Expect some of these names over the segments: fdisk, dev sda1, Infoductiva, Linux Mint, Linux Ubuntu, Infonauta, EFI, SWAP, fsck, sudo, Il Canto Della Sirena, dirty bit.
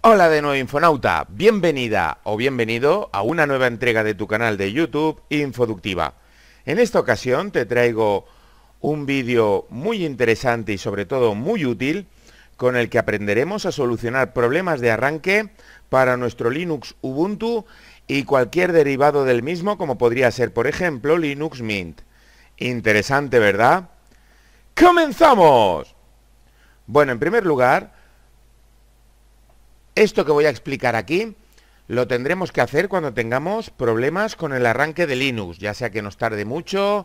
Hola de nuevo Infonauta, bienvenida o bienvenido a una nueva entrega de tu canal de YouTube Infoductiva. En esta ocasión te traigo un vídeo muy interesante y sobre todo muy útil con el que aprenderemos a solucionar problemas de arranque para nuestro Linux Ubuntu y cualquier derivado del mismo, como podría ser por ejemplo Linux Mint. Interesante, ¿verdad? ¡Comenzamos! Bueno, en primer lugar, esto que voy a explicar aquí lo tendremos que hacer cuando tengamos problemas con el arranque de Linux, ya sea que nos tarde mucho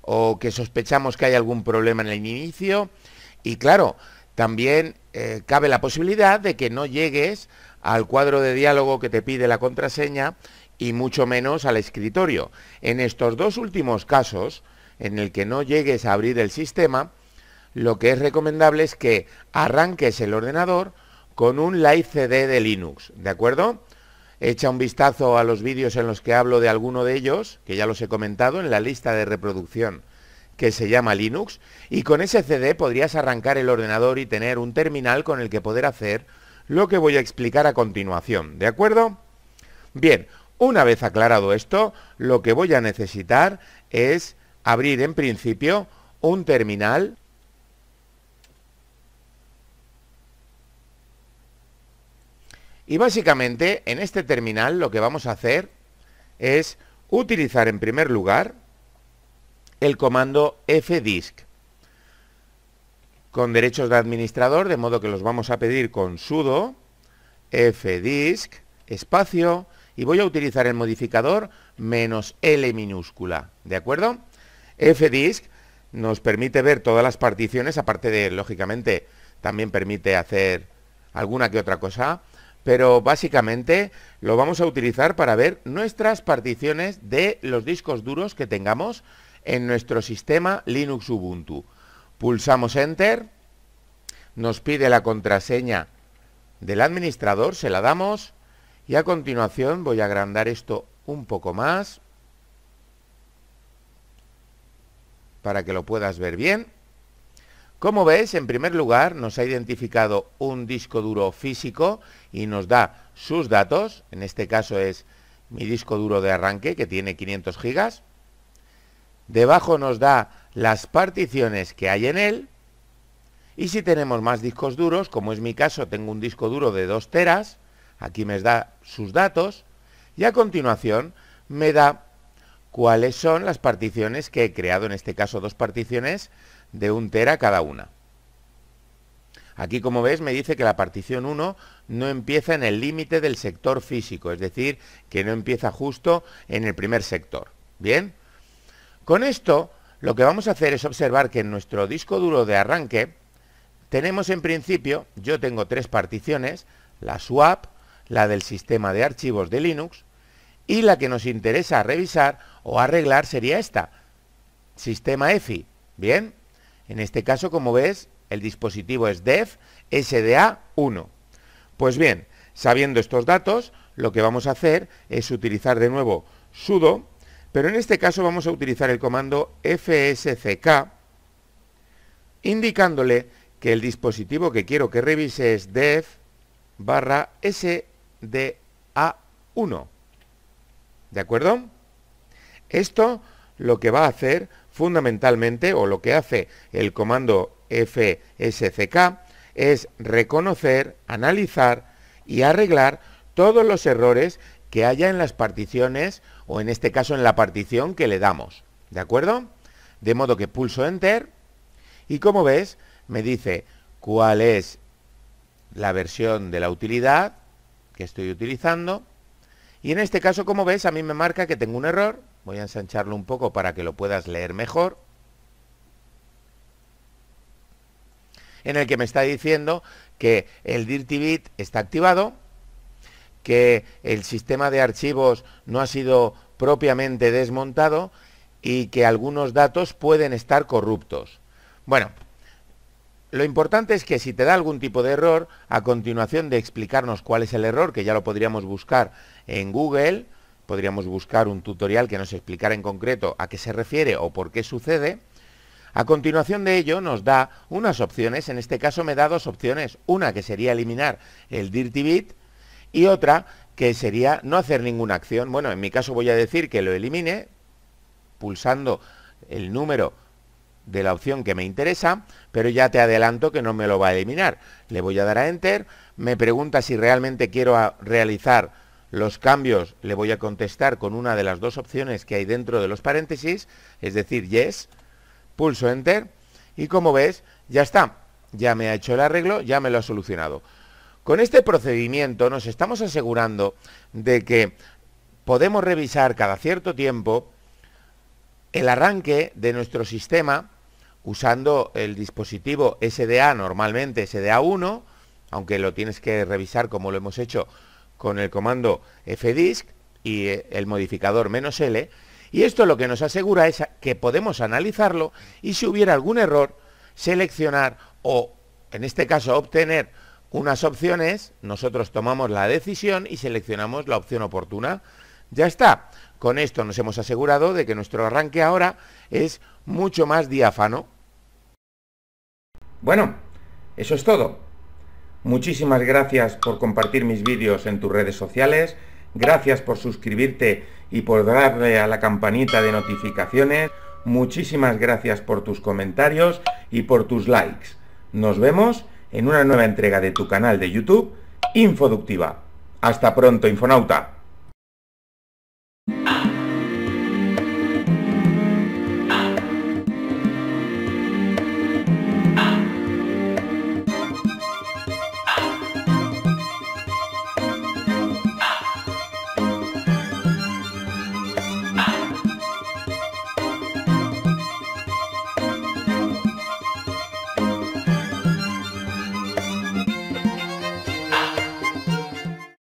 o que sospechamos que hay algún problema en el inicio. Y claro, también cabe la posibilidad de que no llegues al cuadro de diálogo que te pide la contraseña y mucho menos al escritorio. En estos dos últimos casos, en el que no llegues a abrir el sistema, lo que es recomendable es que arranques el ordenador con un live CD de Linux, ¿de acuerdo? Echa un vistazo a los vídeos en los que hablo de alguno de ellos, que ya los he comentado, en la lista de reproducción que se llama Linux, y con ese CD podrías arrancar el ordenador y tener un terminal con el que poder hacer lo que voy a explicar a continuación, ¿de acuerdo? Bien, una vez aclarado esto, lo que voy a necesitar es abrir en principio un terminal. Y básicamente en este terminal lo que vamos a hacer es utilizar en primer lugar el comando fdisk con derechos de administrador, de modo que los vamos a pedir con sudo fdisk espacio y voy a utilizar el modificador -L minúscula, ¿de acuerdo? Fdisk nos permite ver todas las particiones, aparte de, lógicamente, también permite hacer alguna que otra cosa, pero básicamente lo vamos a utilizar para ver nuestras particiones de los discos duros que tengamos en nuestro sistema Linux Ubuntu. Pulsamos Enter, nos pide la contraseña del administrador, se la damos y a continuación voy a agrandar esto un poco más para que lo puedas ver bien. Como ves, en primer lugar nos ha identificado un disco duro físico y nos da sus datos. En este caso es mi disco duro de arranque, que tiene 500 gigas. Debajo nos da las particiones que hay en él. Y si tenemos más discos duros, como es mi caso, tengo un disco duro de 2 teras. Aquí me da sus datos. Y a continuación me da cuáles son las particiones que he creado. En este caso, dos particiones de 1 tera cada una. Aquí, como ves, me dice que la partición 1 no empieza en el límite del sector físico, es decir, que no empieza justo en el primer sector. Bien, con esto lo que vamos a hacer es observar que en nuestro disco duro de arranque tenemos, en principio, yo tengo 3 particiones, la SWAP, la del sistema de archivos de Linux, y la que nos interesa revisar o arreglar sería esta, sistema EFI. Bien, en este caso, como ves, el dispositivo es dev sda1. Pues bien, sabiendo estos datos, lo que vamos a hacer es utilizar de nuevo sudo, pero en este caso vamos a utilizar el comando fsck, indicándole que el dispositivo que quiero que revise es dev /sda1. ¿De acuerdo? Esto lo que va a hacer fundamentalmente, o lo que hace el comando fsck, es reconocer, analizar y arreglar todos los errores que haya en las particiones, o en este caso en la partición que le damos. ¿De acuerdo? De modo que pulso Enter y, como ves, me dice cuál es la versión de la utilidad que estoy utilizando. Y en este caso, como ves, a mí me marca que tengo un error. Voy a ensancharlo un poco para que lo puedas leer mejor. En el que me está diciendo que el dirty bit está activado, que el sistema de archivos no ha sido propiamente desmontado y que algunos datos pueden estar corruptos. Bueno, lo importante es que si te da algún tipo de error, a continuación de explicarnos cuál es el error, que ya lo podríamos buscar en Google, podríamos buscar un tutorial que nos explicara en concreto a qué se refiere o por qué sucede, A continuación de ello nos da unas opciones, en este caso me da dos opciones, una que sería eliminar el dirty bit y otra que sería no hacer ninguna acción. Bueno, en mi caso voy a decir que lo elimine pulsando el número de la opción que me interesa, pero ya te adelanto que no me lo va a eliminar. Le voy a dar a Enter, me pregunta si realmente quiero realizar los cambios, le voy a contestar con una de las dos opciones que hay dentro de los paréntesis, es decir, Yes, pulso Enter y como ves, ya está, ya me ha hecho el arreglo, ya me lo ha solucionado. Con este procedimiento nos estamos asegurando de que podemos revisar cada cierto tiempo el arranque de nuestro sistema usando el dispositivo SDA, normalmente SDA1, aunque lo tienes que revisar como lo hemos hecho con el comando fdisk y el modificador "-l", y esto lo que nos asegura es que podemos analizarlo y si hubiera algún error, seleccionar o, en este caso, obtener unas opciones, nosotros tomamos la decisión y seleccionamos la opción oportuna. Ya está. Con esto nos hemos asegurado de que nuestro arranque ahora es mucho más diáfano. Bueno, eso es todo. Muchísimas gracias por compartir mis vídeos en tus redes sociales. Gracias por suscribirte y por darle a la campanita de notificaciones. Muchísimas gracias por tus comentarios y por tus likes. Nos vemos en una nueva entrega de tu canal de YouTube, Infoductiva. Hasta pronto, Infonauta.